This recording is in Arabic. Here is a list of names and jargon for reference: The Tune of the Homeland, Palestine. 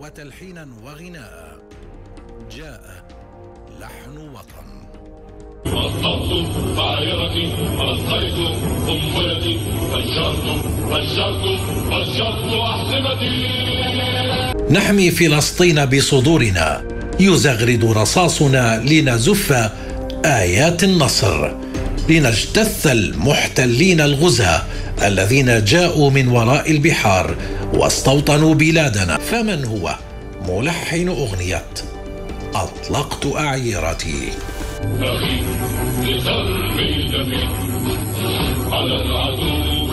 وتلحينا وغناء. جاء لحن وطن. أطلقت طائرتي، ألقيت قنبلتي، فجرت أحزمتي. نحمي فلسطين بصدورنا، يزغرد رصاصنا لنزف آيات النصر، لنجتث المحتلين الغزاة الذين جاءوا من وراء البحار واستوطنوا بلادنا. فمن هو ملحن أغنية أطلقت أعيرتي؟ أخي لترمي دمي على العدو.